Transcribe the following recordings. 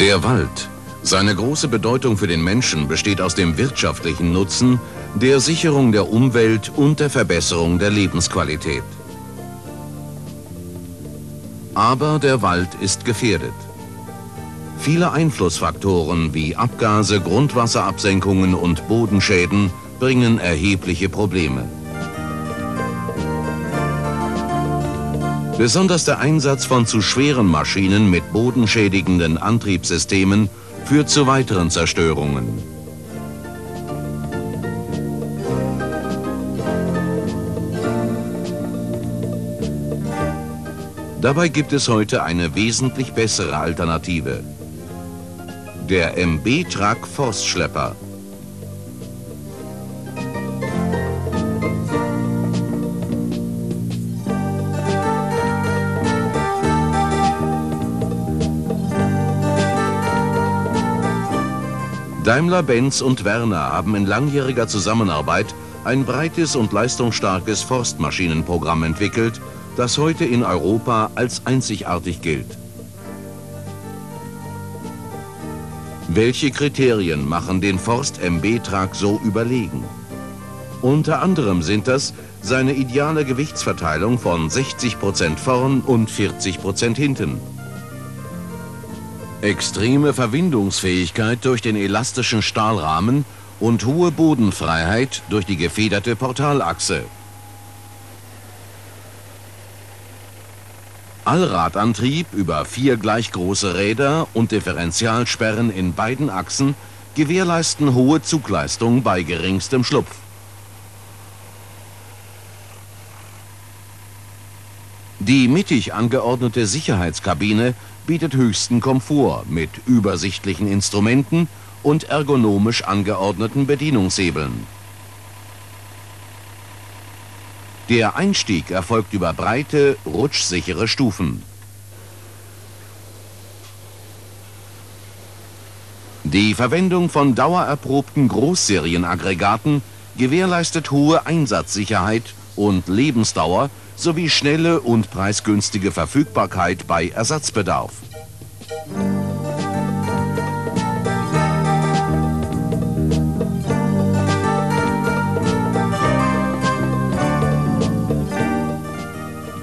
Der Wald. Seine große Bedeutung für den Menschen besteht aus dem wirtschaftlichen Nutzen, der Sicherung der Umwelt und der Verbesserung der Lebensqualität. Aber der Wald ist gefährdet. Viele Einflussfaktoren wie Abgase, Grundwasserabsenkungen und Bodenschäden bringen erhebliche Probleme. Besonders der Einsatz von zu schweren Maschinen mit bodenschädigenden Antriebssystemen führt zu weiteren Zerstörungen. Dabei gibt es heute eine wesentlich bessere Alternative. Der MB-Trac Forstschlepper. Daimler-Benz und Werner haben in langjähriger Zusammenarbeit ein breites und leistungsstarkes Forstmaschinenprogramm entwickelt, das heute in Europa als einzigartig gilt. Welche Kriterien machen den Forst MB-Trac so überlegen? Unter anderem sind das seine ideale Gewichtsverteilung von 60% vorn und 40% hinten. Extreme Verwindungsfähigkeit durch den elastischen Stahlrahmen und hohe Bodenfreiheit durch die gefederte Portalachse. Allradantrieb über 4 gleich große Räder und Differentialsperren in beiden Achsen gewährleisten hohe Zugleistung bei geringstem Schlupf. Die mittig angeordnete Sicherheitskabine bietet höchsten Komfort mit übersichtlichen Instrumenten und ergonomisch angeordneten Bedienungshebeln. Der Einstieg erfolgt über breite, rutschsichere Stufen. Die Verwendung von dauererprobten Großserienaggregaten gewährleistet hohe Einsatzsicherheit und Lebensdauer sowie schnelle und preisgünstige Verfügbarkeit bei Ersatzbedarf.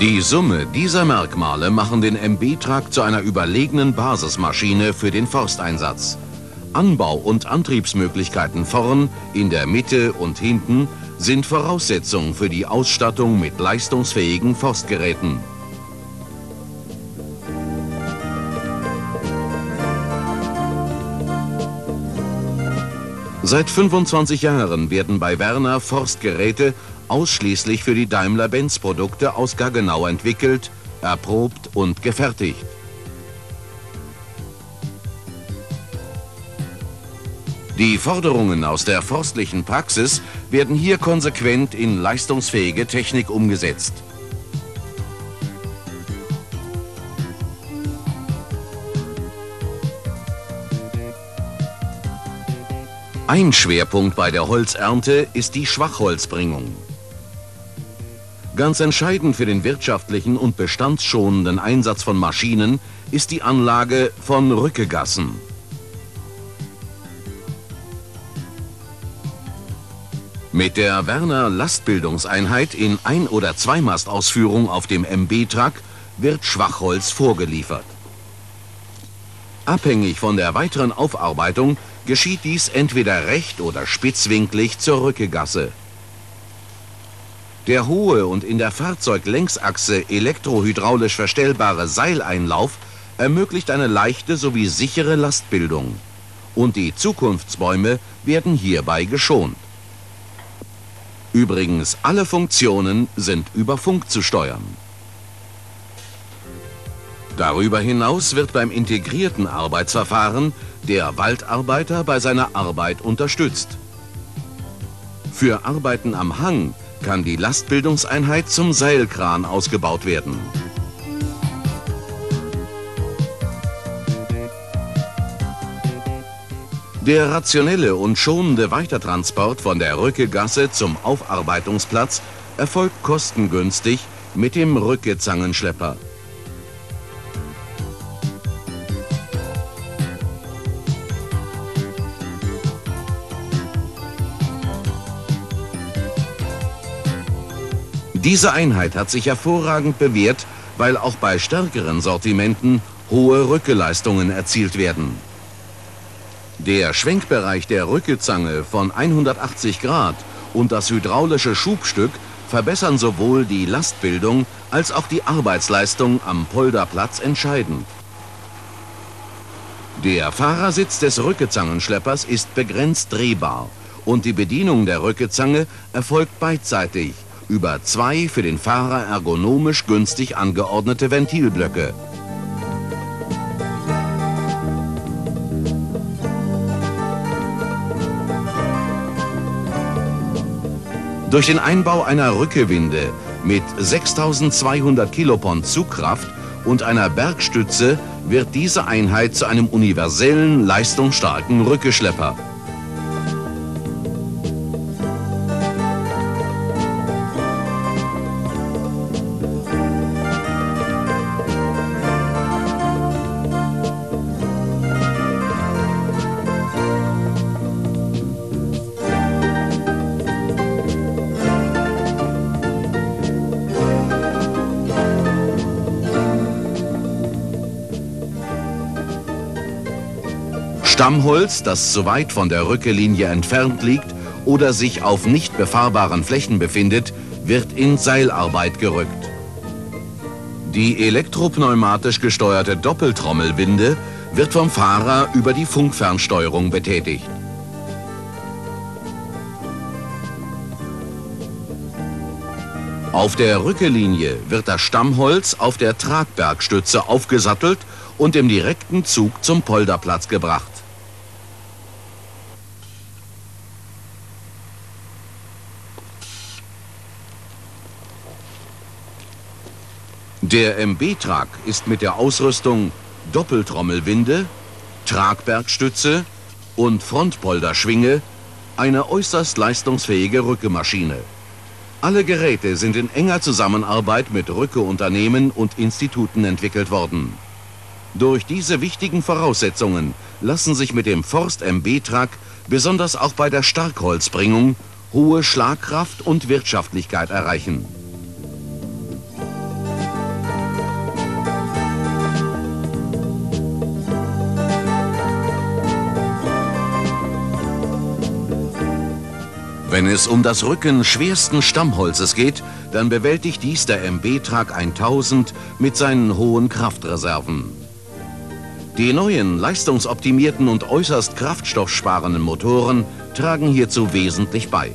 Die Summe dieser Merkmale machen den MB-Trac zu einer überlegenen Basismaschine für den Forsteinsatz. Anbau- und Antriebsmöglichkeiten vorn, in der Mitte und hinten sind Voraussetzungen für die Ausstattung mit leistungsfähigen Forstgeräten. Seit 25 Jahren werden bei Werner Forstgeräte ausschließlich für die Daimler-Benz-Produkte aus Gaggenau entwickelt, erprobt und gefertigt. Die Forderungen aus der forstlichen Praxis werden hier konsequent in leistungsfähige Technik umgesetzt. Ein Schwerpunkt bei der Holzernte ist die Schwachholzbringung. Ganz entscheidend für den wirtschaftlichen und bestandsschonenden Einsatz von Maschinen ist die Anlage von Rückegassen. Mit der Werner Lastbildungseinheit in Ein- oder Zweimastausführung auf dem MB-Trac wird Schwachholz vorgeliefert. Abhängig von der weiteren Aufarbeitung geschieht dies entweder recht- oder spitzwinklig zur Rückegasse. Der hohe und in der Fahrzeuglängsachse elektrohydraulisch verstellbare Seileinlauf ermöglicht eine leichte sowie sichere Lastbildung. Und die Zukunftsbäume werden hierbei geschont. Übrigens, alle Funktionen sind über Funk zu steuern. Darüber hinaus wird beim integrierten Arbeitsverfahren der Waldarbeiter bei seiner Arbeit unterstützt. Für Arbeiten am Hang kann die Lastbildungseinheit zum Seilkran ausgebaut werden. Der rationelle und schonende Weitertransport von der Rückegasse zum Aufarbeitungsplatz erfolgt kostengünstig mit dem Rückezangenschlepper. Diese Einheit hat sich hervorragend bewährt, weil auch bei stärkeren Sortimenten hohe Rückeleistungen erzielt werden. Der Schwenkbereich der Rückezange von 180 Grad und das hydraulische Schubstück verbessern sowohl die Lastbildung als auch die Arbeitsleistung am Polderplatz entscheidend. Der Fahrersitz des Rückezangenschleppers ist begrenzt drehbar und die Bedienung der Rückezange erfolgt beidseitig über zwei für den Fahrer ergonomisch günstig angeordnete Ventilblöcke. Durch den Einbau einer Rückewinde mit 6.200 kPa Zugkraft und einer Bergstütze wird diese Einheit zu einem universellen, leistungsstarken Rückeschlepper. Stammholz, das zu weit von der Rückelinie entfernt liegt oder sich auf nicht befahrbaren Flächen befindet, wird in Seilarbeit gerückt. Die elektropneumatisch gesteuerte Doppeltrommelwinde wird vom Fahrer über die Funkfernsteuerung betätigt. Auf der Rückelinie wird das Stammholz auf der Tragbergstütze aufgesattelt und im direkten Zug zum Polderplatz gebracht. Der MB-Trac ist mit der Ausrüstung Doppeltrommelwinde, Tragbergstütze und Frontpolderschwinge eine äußerst leistungsfähige Rückemaschine. Alle Geräte sind in enger Zusammenarbeit mit Rückeunternehmen und Instituten entwickelt worden. Durch diese wichtigen Voraussetzungen lassen sich mit dem Forst MB-Trac besonders auch bei der Starkholzbringung hohe Schlagkraft und Wirtschaftlichkeit erreichen. Wenn es um das Rücken schwersten Stammholzes geht, dann bewältigt dies der MB-Trac 1000 mit seinen hohen Kraftreserven. Die neuen, leistungsoptimierten und äußerst kraftstoffsparenden Motoren tragen hierzu wesentlich bei.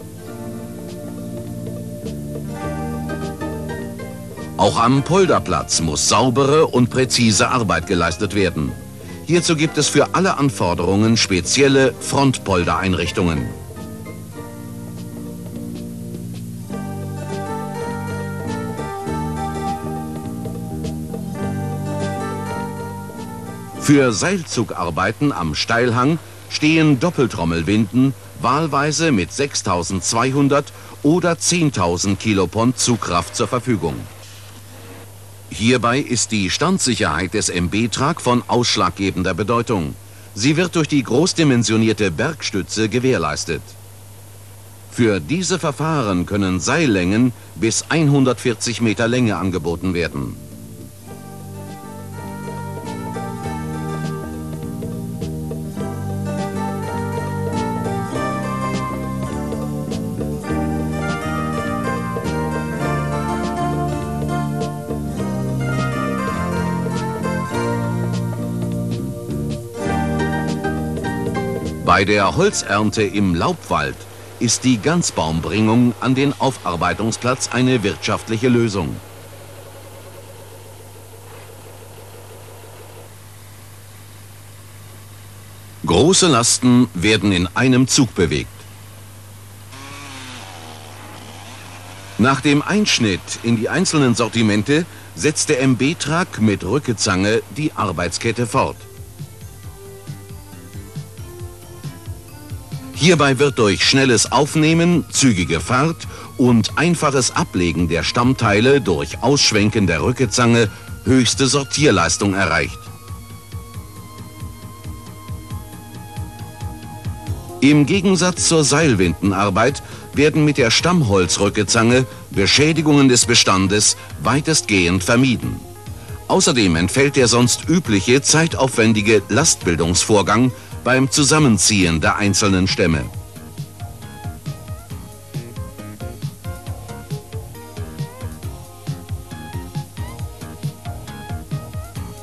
Auch am Polderplatz muss saubere und präzise Arbeit geleistet werden. Hierzu gibt es für alle Anforderungen spezielle Frontpoldereinrichtungen. Für Seilzugarbeiten am Steilhang stehen Doppeltrommelwinden wahlweise mit 6.200 oder 10.000 kPa Zugkraft zur Verfügung. Hierbei ist die Standsicherheit des MB-Trac von ausschlaggebender Bedeutung. Sie wird durch die großdimensionierte Bergstütze gewährleistet. Für diese Verfahren können Seillängen bis 140 Meter Länge angeboten werden. Bei der Holzernte im Laubwald ist die Ganzbaumbringung an den Aufarbeitungsplatz eine wirtschaftliche Lösung. Große Lasten werden in einem Zug bewegt. Nach dem Einschnitt in die einzelnen Sortimente setzt der MB-Trac mit Rückezange die Arbeitskette fort. Hierbei wird durch schnelles Aufnehmen, zügige Fahrt und einfaches Ablegen der Stammteile durch Ausschwenken der Rückezange höchste Sortierleistung erreicht. Im Gegensatz zur Seilwindenarbeit werden mit der Stammholzrückezange Beschädigungen des Bestandes weitestgehend vermieden. Außerdem entfällt der sonst übliche, zeitaufwendige Lastbildungsvorgang beim Zusammenziehen der einzelnen Stämme.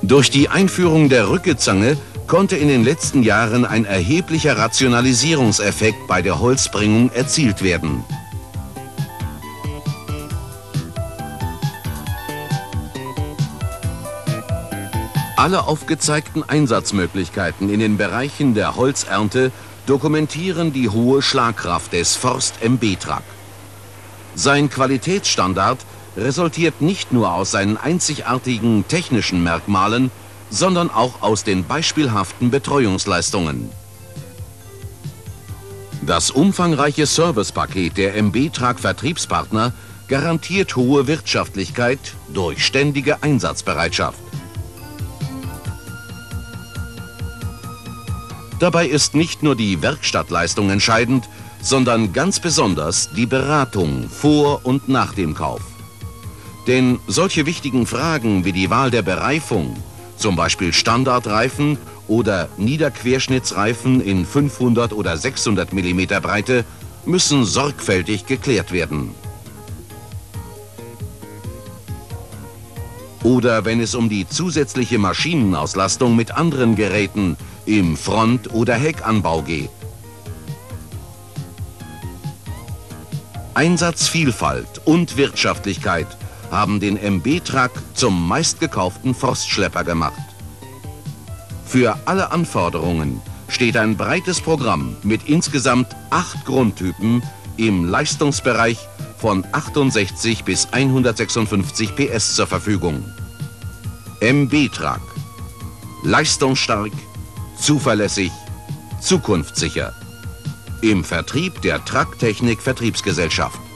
Durch die Einführung der Rückezange konnte in den letzten Jahren ein erheblicher Rationalisierungseffekt bei der Holzbringung erzielt werden. Alle aufgezeigten Einsatzmöglichkeiten in den Bereichen der Holzernte dokumentieren die hohe Schlagkraft des Forst MB-Trac. Sein Qualitätsstandard resultiert nicht nur aus seinen einzigartigen technischen Merkmalen, sondern auch aus den beispielhaften Betreuungsleistungen. Das umfangreiche Servicepaket der MB-Trac Vertriebspartner garantiert hohe Wirtschaftlichkeit durch ständige Einsatzbereitschaft. Dabei ist nicht nur die Werkstattleistung entscheidend, sondern ganz besonders die Beratung vor und nach dem Kauf. Denn solche wichtigen Fragen wie die Wahl der Bereifung, zum Beispiel Standardreifen oder Niederquerschnittsreifen in 500 oder 600 mm Breite, müssen sorgfältig geklärt werden. Oder wenn es um die zusätzliche Maschinenauslastung mit anderen Geräten im Front- oder Heckanbau geht. Einsatzvielfalt und Wirtschaftlichkeit haben den MB-Trac zum meistgekauften Forstschlepper gemacht. Für alle Anforderungen steht ein breites Programm mit insgesamt 8 Grundtypen im Leistungsbereich von 68 bis 156 PS zur Verfügung. MB-Trac. Leistungsstark, zuverlässig, zukunftssicher. Im Vertrieb der Trac-Technik Vertriebsgesellschaft.